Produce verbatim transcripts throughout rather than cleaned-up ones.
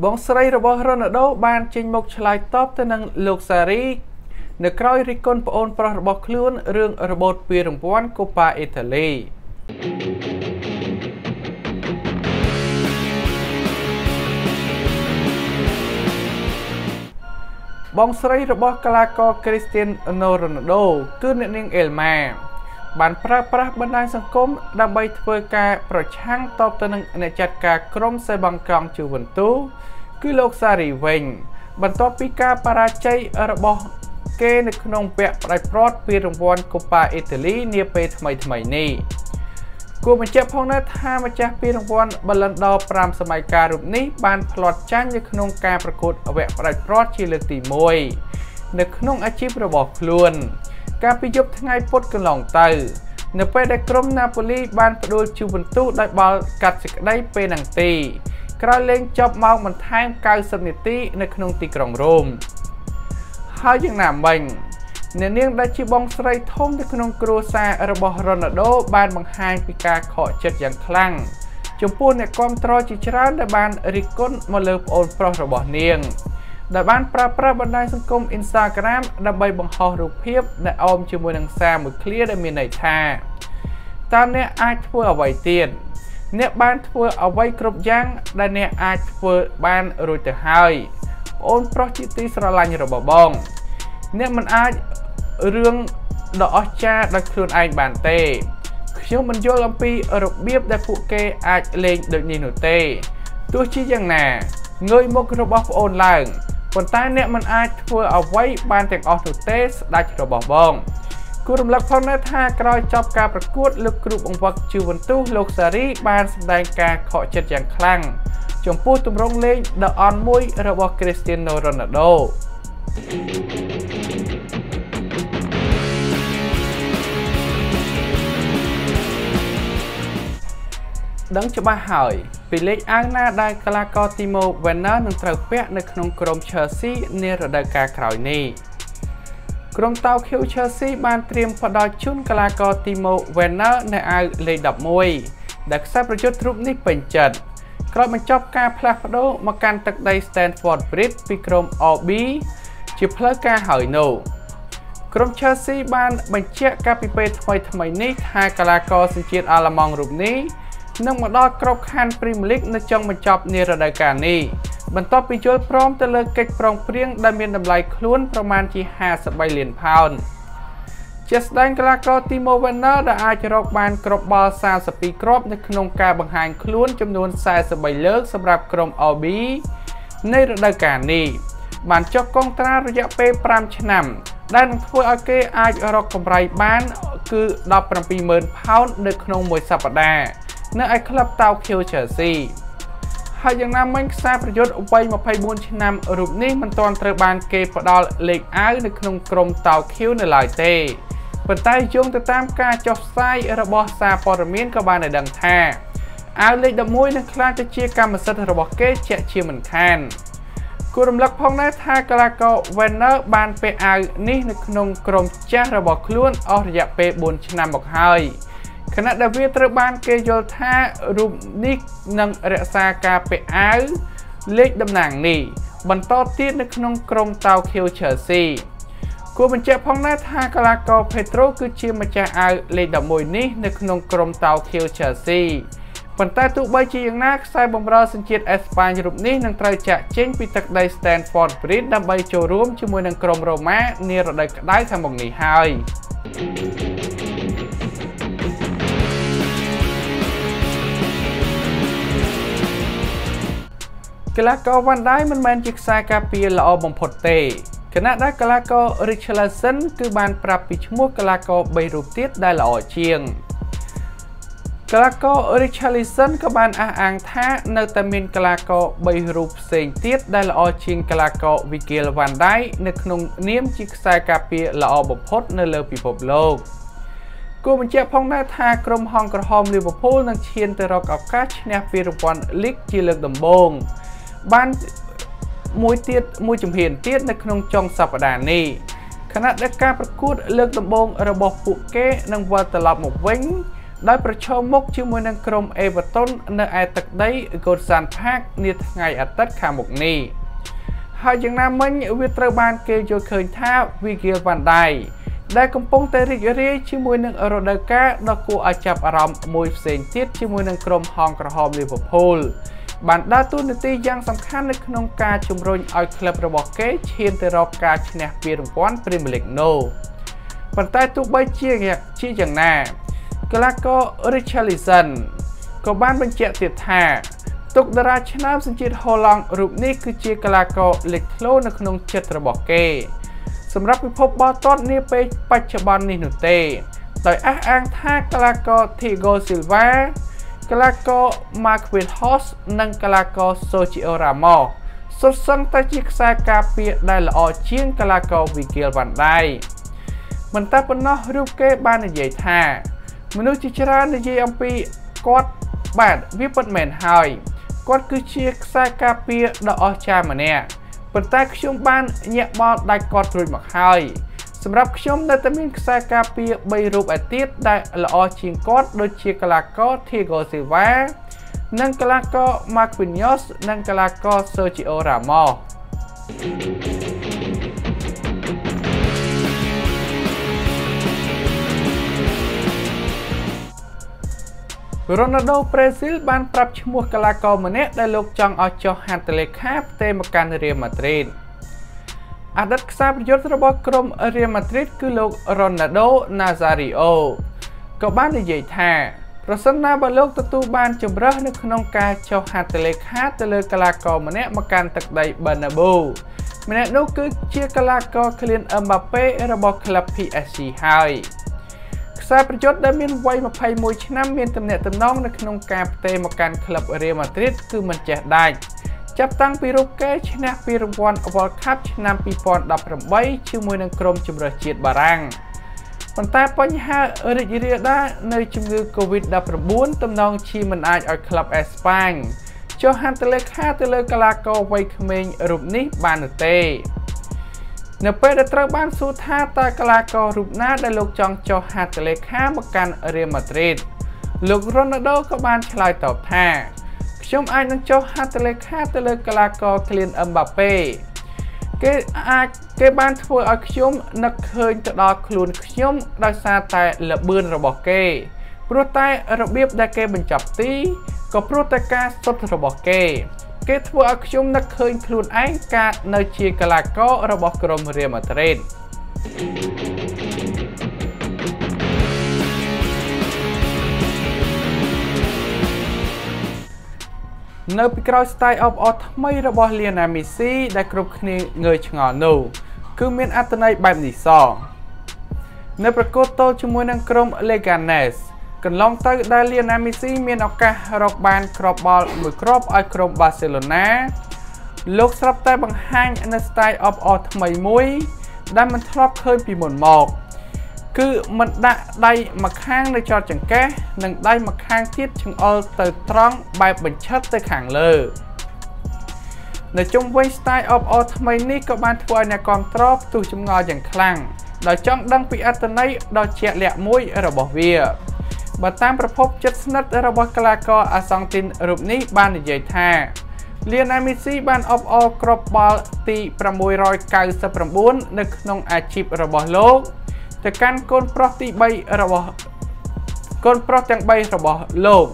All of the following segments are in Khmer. Ronaldo ban chinh mục chlai top tên năng lục sari nửa cõi ricon pon pro bọc luôn rương robot bìa đồng quan Coppa Italia. Bóng sấy robot Calaco Cristiano Ronaldo cứ nện ngang Elma. Bản pra pra bên đai sân cấm đang bay phơi ca pro chang top tên năng nè chặt ca crom say bằng còng chịu vận tú cứ lục sari vinh bản top pika para chay robot គេនៅក្នុងពាក់ប្រៃប្រតពីរង្វាន់ ហើយ យ៉ាង ណា មិញ អ្នក នាង ដែល ជា បង ស្រី ធំ នៅ ក្នុង គ្រួ សារ របស់ Ronaldo បាន បង្ហាញ ពី ការ ខក ចិត្ត យ៉ាង ខ្លាំង ចំ ពោះ អ្នក គ្រប់គ្រង ជា ច្រើន ដែល បាន រិះគន់ មក លើ ប្អូន ប្រុស របស់ នាង ដែល បាន ប្រើ ប្រាស់ បណ្ដាញ សង្គម Instagram ដើម្បី បង្ហោះ រូប ភាព ដែល អម ជាមួយ នឹង សារ មួយ ឃ្លា ដែល មាន ន័យ ថា តាម អ្នក អាច ធ្វើ អ្វី ទៀត អ្នក បាន ធ្វើ អ្វី គ្រប់ យ៉ាង ដែល អ្នក អាច ធ្វើ បាន រួច ទៅ ហើយ Ôn pro chi tí sra lanh rồi bỏ bong Nếu mình ai Rương đỏ cha đặc thường anh bàn tê Nhưng mình vô làm pi ở độc biếp đã phụ kê ai lên được nhìn nổi tê Tôi chỉ rằng nè Người một cái robot ôn làng Còn ta nếu mình ai thua ở quay bàn tèng ổn thủ tê đã chỉ rồi bỏ bong Cứ rùm lạc phong nét ha Kroi chọc ca bật cuốt lực rụp ông vật chư vấn tu lục xa rí bàn xâm đành ca khỏi chất dạng khlang Trong phút tùm rong lên đã on mũi robot Cristiano Ronaldo. Đấng cho ba hỏi, vì lệnh Anna đang Calaco Timo và nó nâng trao phép nơi không crom Chelsea nên rồi đời cả khỏi này. Crom tàu khiêu Chelsea ban triêm và đòi chun Calaco Timo và nó nơi ai lên đập môi. Đặc sắc rồi chút rút nít bình chật. ក្រោយបញ្ចប់ការផ្លាស់ប្ដូរមកកាន់ទឹកដី Stanford Bridge ពីក្រុម O B ជាផ្លូវការហើយនោះក្រុម Chelsea បានបញ្ជាក់កាលពីពេលថ្មីៗថាកីឡាករសញ្ជាតិអាល្លឺម៉ង់រូបនេះនឹងមកដល់ក្របខ័ណ្ឌ Premier League នៅចុងបញ្ចប់នារដូវកាលនេះបន្ទាប់ពីយល់ព្រមទៅលើកិច្ចប្រឹងប្រែងដែលមានតម្លៃខ្លួនប្រមាណជា ហាសិបបីលានផោន ជាស្ដែងកីឡាករ Timo Werner ដែលអាចរកបានគ្រាប់បាល់ សាមសិបពីរគ្រាប់ នៅក្នុងការបង្ហាញខ្លួនចំនួន សាមសិបបីលើក សម្រាប់ក្រុម O B នៃរដូវកាលនេះ បានចុះកុងត្រារយៈពេល fiveឆ្នាំ ដែលនឹងធ្វើឲ្យគេអាចរកកម្រៃបាន គឺ ដប់ប្រាំពីរម៉ឺនផោន នៅក្នុងមួយសប្តាហ៍ នៅឯក្លឹបតៅខៀវ Chelsea ហើយយ៉ាងណាមិញខ្សែប្រយុទ្ធវ័យ ម្ភៃបួនឆ្នាំ រូបនេះ មិនទាន់ត្រូវបានគេផ្ដល់លេខអៅនៅក្នុងក្រុមតៅខៀវនៅឡើយទេ ប៉ុន្តែយោងទៅតាមការចុះផ្សាយរបស់សារព័ត៌មានក៏បានឲ្យដឹងថា អៅលេខ ដប់មួយ នឹងខ្លះទៅជាកម្មសិទ្ធិរបស់គេជាក់ជាមិនខាន គួររំលឹកផងដែរថាកីឡាករ Werner បានពាក់អៅនេះនៅក្នុងក្រុមចាស់របស់ខ្លួនអស់រយៈពេល bốnឆ្នាំ មកហើយ ខណៈដែលវាត្រូវបានគេយល់ថារូបនេះនឹងរក្សាការពាក់អាវលេខតំណាងនេះបន្តទៀតនៅក្នុងក្រុមតៅខៀវ Chelsea គួរបញ្ជាក់ផងដែរថាកីឡាករ Pedroគឺជាម្ចាស់អាវលេខ ដប់មួយ នេះនៅក្នុងក្រុមតៅខៀវ Chelsea ប៉ុន្តែទោះបីជាយ៉ាងណាខ្សែបម្រើសញ្ជាតិ អេស្ប៉ាញ រូបនេះនឹងត្រូវចាក់ចេញពីទឹកដី Stanford Bridge ដើម្បីចូលរួមជាមួយនឹងក្រុមរ៉ូម៉ានារដូវក្តៅខាងមុខនេះហើយ កីឡាករ Van Dijk មិនមែនជាខ្សែការពារល្អបំផុតទេខណៈដែលកីឡាករ Richarlison គឺបានប្រាប់ពីឈ្មោះកីឡាករ ba រូបទៀតដែលល្អជាងកីឡាករ Richarlison ក៏បានអះអាងថានៅតែមានកីឡាករ ba រូបផ្សេងទៀតដែលល្អជាងកីឡាករ Virgil Van Dijk នៅក្នុងនាមជាខ្សែការពារល្អបំផុតនៅលើពិភពលោក គួរបញ្ជាក់ផងដែរថាក្រុមហងក្រហម Liverpool នឹងឈានទៅរកឱកាសឈ្នះពានរង្វាន់ League ជាលើកដំបូង បាន មួយ ទៀត មួយ ជំហាន ទៀត នៅ ក្នុង ចុង សប្តាហ៍នេះ ខណៈ ដែល ការ ប្រកួត លើក ដំបូង របស់ ពួក គេ នឹង វិល ត្រឡប់ មក វិញ ដោយប្រឈមមុខជាមួយនឹងក្រុម Everton នៅឯទឹកដី Goodison Park នាថ្ងៃអាទិត្យខាងមុខនេះហើយយ៉ាងណាមិញវាត្រូវបានគេយល់ឃើញថា Virgil van Dijk ដែលកំពុងតែរីករាយជាមួយនឹងរដូវកាលដ៏គួរឲ្យចាប់អារម្មណ៍មួយផ្សេងទៀតជាមួយនឹងក្រុមហោងក្រហម Liverpool បានដើរតួនាទីយ៉ាងសំខាន់នៅក្នុងការជំរុញឲ្យក្លឹបរបស់គេឈានទៅរកការឈ្នះពានរង្វាន់ Premier League នោះប៉ុន្តែទោះបីជាជាយ៉ាងណាកីឡាករ Richarlison ក៏បានបញ្ជាក់ទៀតថាទុកតារាឆ្នើមសញ្ជាតិហូឡង់រូបនេះគឺជាកីឡាករលេចធ្លោនៅក្នុងចិត្តរបស់គេសម្រាប់ពិភពបាល់ទាត់នាពេលបច្ចុប្បន្ននេះនោះទេដោយអះអាងថាកីឡាករ Thiago Silva កីឡាករ Marquinhos និងកីឡាករ Sergio Ramos សុទ្ធសឹងតែជាខ្សែការពារដែលល្អជាងកីឡាករ Virgil van Dijk មិនតែប៉ុណ្ណោះរូបគេបាននិយាយថាមនុស្សជាច្រើននិយាយអំពីគាត់បាទវាពិតមែនហើយគាត់គឺជាខ្សែការពារដ៏អស្ចារ្យម្នាក់ប៉ុន្តែខ្ញុំបានញាក់បោលដាច់គាត់រួចមកហើយសម្រាប់ខ្ញុំនៅតែមានខ្សែការពារបីរូបឯទៀតដែលល្អជាងគាត់ដូចជាកីឡាករ Thiago Silva និងកីឡាករ Marquinhos និងកីឡាករ Sergio Ramos Ronaldo ប្រេស៊ីលបានប្រាប់ឈ្មោះកីឡាករម្នាក់ដែលលោកចង់ឲ្យចុះហត្ថលេខាផ្ទេរមកកាន់ Real Madrid អតីតខ្សែប្រយុទ្ធរបស់ក្រុម Real Madrid គឺលោក Ronaldo Nazario ក៏បាននិយាយថាប្រសិនណាបើលោកទទួលបានជម្រើសនៅក្នុងការចុះហត្ថលេខាទៅលើកីឡាករម្នាក់មកកាន់ទឹកដី Bernabeu ម្នាក់នោះគឺជាកីឡាករ Kylian Mbappe របស់ក្លឹប pé ét gé ហើយខ្សែប្រយុទ្ធដែលមានវ័យម្ភៃមួយឆ្នាំមានទំនាក់ទំនងនៅក្នុងការផ្ទេរមកកាន់ក្លឹប Real Madrid គឺមិនចេះដាច់ចាប់តាំងពីរូបគេឈ្នះពានរង្វាន់ World Cup ឆ្នាំពីរពាន់ដប់ប្រាំបីជាមួយនឹងក្រុមជម្រើសជាតិបារាំងប៉ុន្តែបញ្ហារីករាលដាលនៃជំងឺ កូវីដដប់ប្រាំបួន ទំនងជាមិនអាចឲ្យក្លឹបអេស្ប៉ាញចុះហត្ថលេខាទៅលើកីឡាករវ័យក្មេងរូបនេះបាននោះទេនៅពេលដែលត្រូវបានសួរថាតើកីឡាកររូបណាដែលលោកចង់ចុះហត្ថលេខាមកកាន់ Real Madrid លោក Ronaldo ក៏បានឆ្លើយតបថាខ្ញុំអាចនឹងចុះហត្ថលេខាទៅលើកីឡាករ Kylian Mbappe គេអាចគេបានធ្វើឲ្យខ្ញុំនឹកឃើញទៅដល់ខ្លួនខ្ញុំដោយសារតែល្បឿនរបស់គេព្រោះតែរបៀបដែលគេបញ្ចប់ទីក៏ព្រោះតែការសុទ្ធរបស់គេគេធ្វើឲ្យខ្ញុំនឹកឃើញខ្លួនឯងកើតនៅជាកីឡាកររបស់ក្រុម Real Madrid នៅពីក្រោយស្ទាយអបអរថ្មីរបស់ Lionel Messi ដែលគ្រប់គ្នាងើយឆ្ងល់នោះគឺមានអត្ថន័យបែបនេះសោះនៅប្រកួតទល់ជាមួយនឹងក្រុម Leganesកន្លងទៅដែល Lionel Messi មានឱកាសរកបានគ្រាប់បាល់មួយគ្រាប់ឲ្យក្រុម Barcelona លោកស្រាប់តែបង្ហាញនៅស្ទាយអបអរថ្មីមួយដែលមិនធ្លាប់ឃើញពីមុនមកគឺមិនដាក់ដៃម្ខាងនៅចតចង្កេះនិងដៃម្ខាងទៀតចង្អុលទៅត្រង់បែបបញ្ឆិតទៅខាងលើនៅជុំវិញស្ទាយអបអរថ្មីនេះក៏បានធ្វើឲ្យអ្នកគាំទ្រផ្ទុះចម្ងល់យ៉ាងខ្លាំងដោយចង់ដឹងពីអត្ថន័យដ៏ជាក់លាក់មួយរបស់វាបើតាមប្រភពជិតស្និទ្ធរបស់កីឡាករអាសង់ទីនរូបនេះបាននិយាយថា Lionel Messi បានអបអរគ្រាប់បាល់ទី699នៅក្នុងអាជីពរបស់លោកទៅកាន់កូនប្រុសទី3របស់កូនប្រុសទាំង3របស់លោក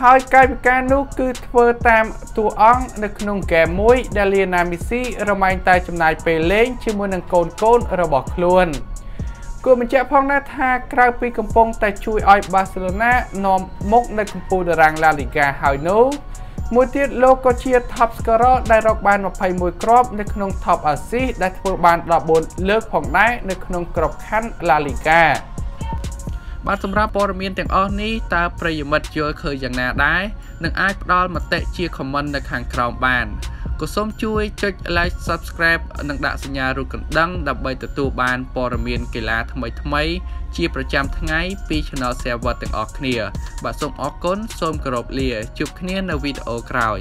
ហើយកាយវិការនោះគឺធ្វើតាមតួអង្គនៅក្នុងហ្គេមមួយដែល Lionel Messi រមែងតែចំណាយពេលលេងជាមួយនឹងកូនកូនរបស់ខ្លួនគួរបញ្ជាក់ផងដែរថាក្រៅពីកំពុងតែជួយឲ្យ Barcelona នាំមុខនៅកំពូលតារាង La Liga ហើយនោះមួយទៀតលោកក៏ជា Top Scorer ដែលរកបានម្ភៃមួយគ្រាប់នៅក្នុង Top Assist ដែលធ្វើបានដប់បួនលើកផងដែរនៅក្នុងក្របខ័ណ្ឌ La Liga បាទសម្រាប់ព័ត៌មានទាំងអស់នេះតើប្រិយមិត្តយល់ឃើញយ៉ាងណាដែរនឹងអាចផ្ដល់មតិជា Comment នៅខាងក្រោមបានក៏សូមជួយចុច Like Subscribe និងដាក់សញ្ញារូបកណ្ដឹងដើម្បីទទួលបានព័ត៌មានកីឡាថ្មីៗជាប្រចាំថ្ងៃពី Channel Server ទាំងអស់គ្នាបាទសូមអរគុណសូមគោរពលាជួបគ្នានៅវីដេអូក្រោយ